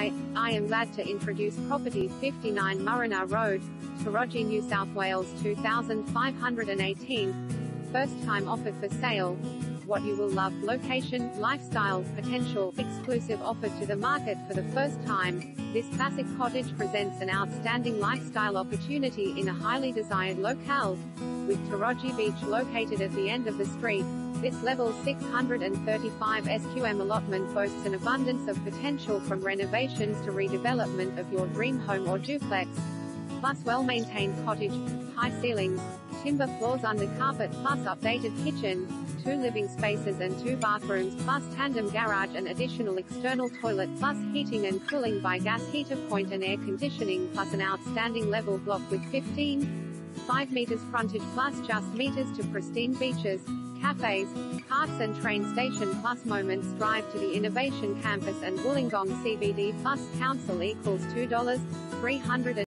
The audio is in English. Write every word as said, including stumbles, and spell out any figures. Hi, I am glad to introduce property fifty-nine Murranar Road, Towradgi, New South Wales two thousand five hundred eighteen. First time offer for sale. What you will love: location, lifestyle, potential. Exclusive offer to the market for the first time. This classic cottage presents an outstanding lifestyle opportunity in a highly desired locale. With Towradgi Beach located at the end of the street, this level six hundred thirty-five square metre allotment boasts an abundance of potential, from renovations to redevelopment of your dream home or duplex. Plus well-maintained cottage, high ceilings, timber floors under carpet, plus updated kitchen, two living spaces and two bathrooms, plus tandem garage and additional external toilet, plus heating and cooling by gas heater point and air conditioning, plus an outstanding level block with fifteen point five metres frontage, plus just metres to pristine beaches, cafes, parks and train station, plus moments drive to the Innovation Campus and Wollongong C B D, plus council equals two dollars three hundred.